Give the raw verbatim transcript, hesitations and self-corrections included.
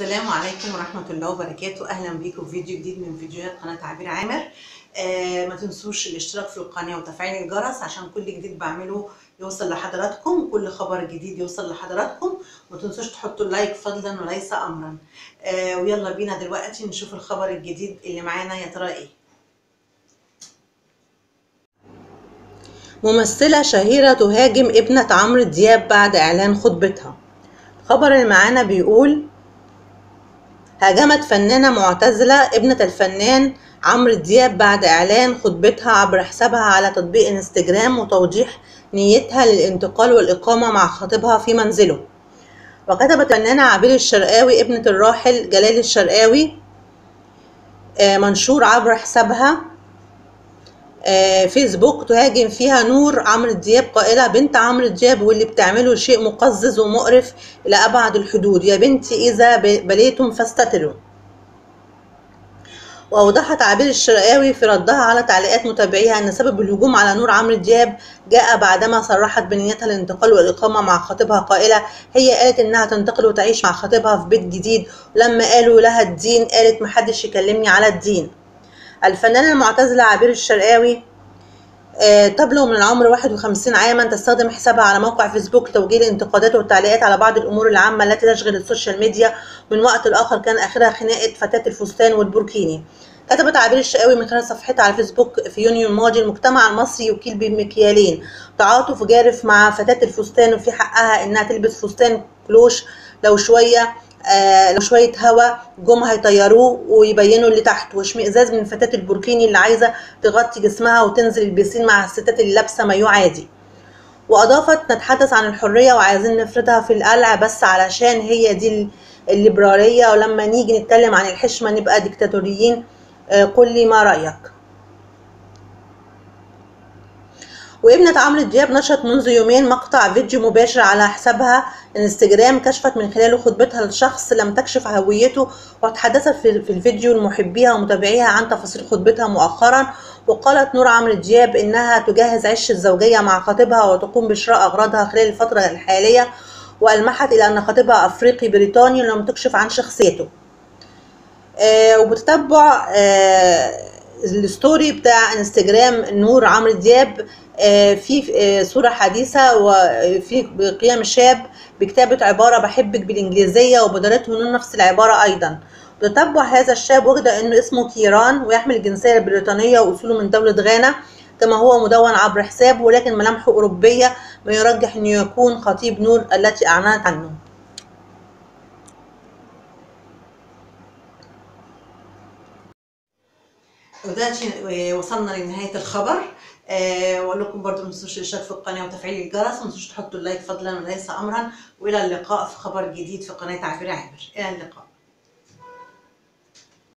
السلام عليكم ورحمة الله وبركاته. أهلا بيكم في فيديو جديد من فيديوهات قناة عبير عامر. آه ما تنسوش الاشتراك في القناة وتفعيل الجرس عشان كل جديد بعمله يوصل لحضراتكم، كل خبر جديد يوصل لحضراتكم. ما تنسوش تحطوا اللايك فضلا وليس أمرا. آه ويلا بينا دلوقتي نشوف الخبر الجديد اللي معانا، يا ترى إيه؟ ممثلة شهيرة تهاجم ابنة عمرو دياب بعد إعلان خطبتها. الخبر اللي معانا بيقول هاجمت فنانة معتزلة ابنة الفنان عمرو دياب بعد إعلان خطبتها عبر حسابها على تطبيق انستجرام وتوضيح نيتها للانتقال والإقامة مع خطيبها في منزله. وكتبت الفنانة عبير الشرقاوي ابنة الراحل جلال الشرقاوي منشور عبر حسابها فيسبوك تهاجم فيها نور عمرو دياب قائلة: بنت عمرو دياب واللي بتعمله شيء مقزز ومقرف إلى أبعد الحدود، يا بنتي إذا بليتم فاستتروا. وأوضحت عبير الشرقاوي في ردها على تعليقات متابعيها أن سبب الهجوم على نور عمرو دياب جاء بعدما صرحت بنيتها الانتقال والإقامة مع خطيبها قائلة: هي قالت إنها تنتقل وتعيش مع خطيبها في بيت جديد، ولما قالوا لها الدين قالت محدش يكلمني على الدين. الفنانة المعتزلة عبير الشرقاوي تبلغ من العمر واحد وخمسين عاما، تستخدم حسابها على موقع فيسبوك لتوجيه الانتقادات والتعليقات على بعض الأمور العامة التي تشغل السوشيال ميديا. من وقت لآخر كان آخرها خناقة فتاة الفستان والبوركيني. كتبت عبير الشرقاوي من خلال صفحتها على فيسبوك في يونيو الماضي: المجتمع المصري يكيل بمكيالين، تعاطف جارف مع فتاة الفستان وفي حقها إنها تلبس فستان كلوش، لو شوية آه لو شوية هوا جم هيطيروه ويبينوا اللي تحت، واشمئزاز من فتاة البوركيني اللي عايزة تغطي جسمها وتنزل البسين مع الستات اللي لابسة مايو عادي. وأضافت: نتحدث عن الحرية وعايزين نفرضها في القلعة بس علشان هي دي الليبرالية، ولما نيجي نتكلم عن الحشمة نبقى ديكتاتوريين. آه قل لي ما رأيك. وابنة عمرو دياب نشرت منذ يومين مقطع فيديو مباشر على حسابها انستجرام كشفت من خلاله خطبتها لشخص لم تكشف هويته، وتحدثت في الفيديو لمحبيها ومتابعيها عن تفاصيل خطبتها مؤخرا. وقالت نور عمرو دياب انها تجهز عشة زوجية مع خطيبها وتقوم بشراء اغراضها خلال الفترة الحالية، والمحت الى ان خطيبها افريقي بريطاني ولم تكشف عن شخصيته. آه وبتتبع آه الستوري بتاع انستجرام نور عمرو دياب في صورة حديثة وفي قيام شاب بكتابة عبارة بحبك بالإنجليزية، وبدرته نور نفس العبارة أيضا. تتبع هذا الشاب وجد أنه اسمه كيران ويحمل الجنسية البريطانية وأصوله من دولة غانا كما هو مدون عبر حسابه، ولكن ملامحه أوروبية ما يرجح أنه يكون خطيب نور التي أعلنت عنه. ودلوقتي وصلنا لنهاية الخبر. أه واقول لكم برضو ما تنسوش الاشتراك في القناه وتفعيل الجرس، وما تنسوش تحطوا اللايك فضلا وليس امرا. والى اللقاء في خبر جديد في قناه عبير عامر. الى اللقاء.